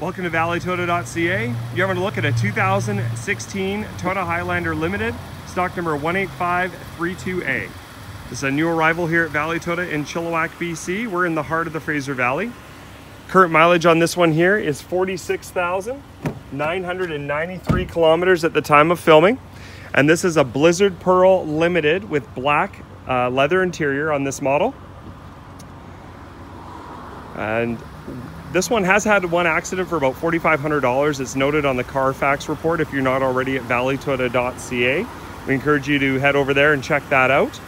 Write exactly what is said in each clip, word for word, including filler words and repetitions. Welcome to Valley Toyota dot C A. You're having a look at a two thousand sixteen Toyota Highlander Limited, stock number one eight five three two A. This is a new arrival here at Valley Toyota in Chilliwack, B C. We're in the heart of the Fraser Valley. Current mileage on this one here is forty-six thousand nine hundred ninety-three kilometers at the time of filming. And this is a Blizzard Pearl Limited with black uh, leather interior on this model. And this one has had one accident for about forty-five hundred dollars. It's noted on the Carfax report. If you're not already at Valley Toyota dot C A, we encourage you to head over there and check that out.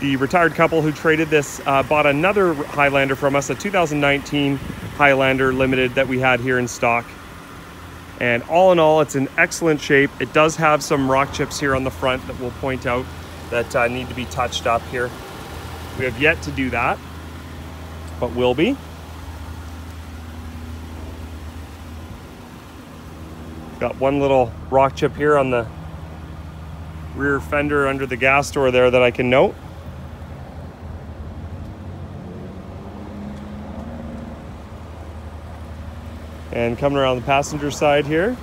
The retired couple who traded this uh, bought another Highlander from us, a two thousand nineteen Highlander Limited that we had here in stock. And all in all, it's in excellent shape. It does have some rock chips here on the front that we'll point out that uh, need to be touched up here. We have yet to do that, but will be. Got one little rock chip here on the rear fender under the gas door there that I can note. And coming around the passenger side here,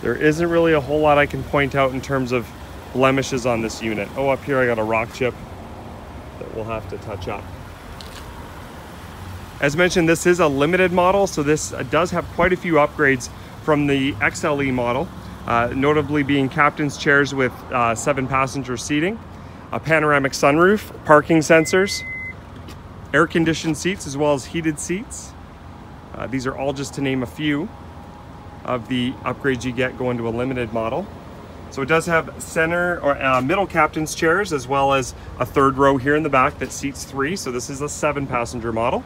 there isn't really a whole lot I can point out in terms of blemishes on this unit. Oh, up here I got a rock chip that we'll have to touch up. As mentioned, this is a limited model, so this does have quite a few upgrades from the X L E model, uh, notably being captain's chairs with uh, seven passenger seating, a panoramic sunroof, parking sensors, air-conditioned seats as well as heated seats. Uh, these are all just to name a few of the upgrades you get going to a limited model. So it does have center or uh, middle captain's chairs as well as a third row here in the back that seats three. So this is a seven passenger model.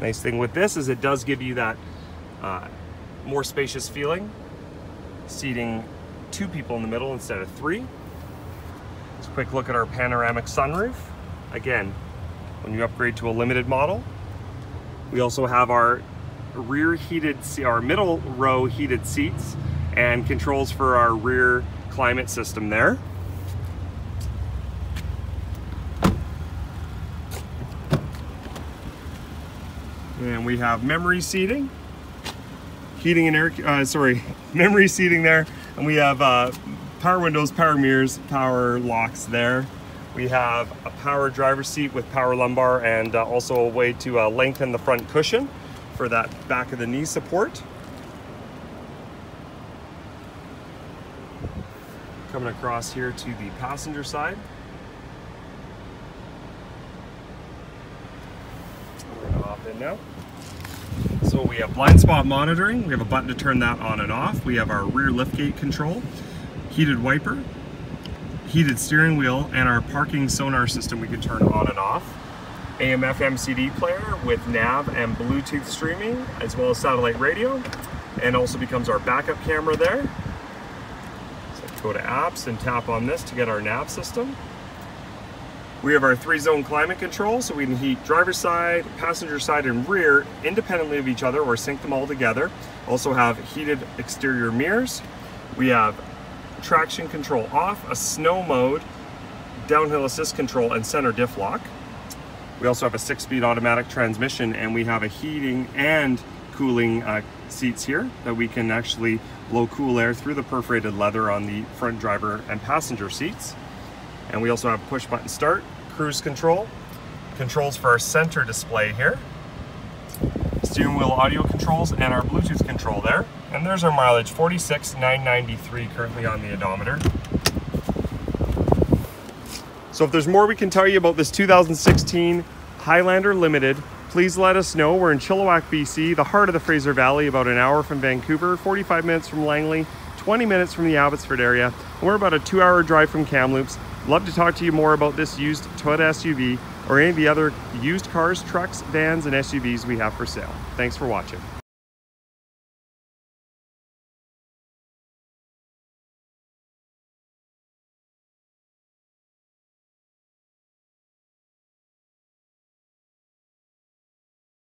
Nice thing with this is it does give you that uh, more spacious feeling, seating two people in the middle instead of three. Quick look at our panoramic sunroof. Again, when you upgrade to a limited model, we also have our rear heated, our middle row heated seats and controls for our rear climate system there. And we have memory seating, heating and air, uh, sorry, memory seating there. And we have uh, power windows, power mirrors, power locks there. We have a power driver's seat with power lumbar and uh, also a way to uh, lengthen the front cushion for that back of the knee support. Coming across here to the passenger side. We're gonna hop in now. So we have blind spot monitoring. We have a button to turn that on and off. We have our rear liftgate control, heated wiper, heated steering wheel, and our parking sonar system we can turn on and off. A M F M C D player with nav and Bluetooth streaming, as well as satellite radio, and also becomes our backup camera there. So go to apps and tap on this to get our nav system. We have our three zone climate control, so we can heat driver's side, passenger side, and rear independently of each other or sync them all together. Also have heated exterior mirrors. We have traction control off, a snow mode, downhill assist control, and center diff lock. We also have a six-speed automatic transmission, and we have a heating and cooling uh, seats here that we can actually blow cool air through the perforated leather on the front driver and passenger seats. And we also have push button start, cruise control, controls for our center display here, steering wheel audio controls, and our Bluetooth control there. And there's our mileage, forty-six thousand nine hundred ninety-three currently on the odometer. So if there's more we can tell you about this two thousand sixteen Highlander Limited, please let us know. We're in Chilliwack, B C, the heart of the Fraser Valley, about an hour from Vancouver, forty-five minutes from Langley, twenty minutes from the Abbotsford area, and we're about a two-hour drive from Kamloops. Love to talk to you more about this used Toyota S U V or any of the other used cars, trucks, vans, and S U Vs we have for sale. Thanks for watching.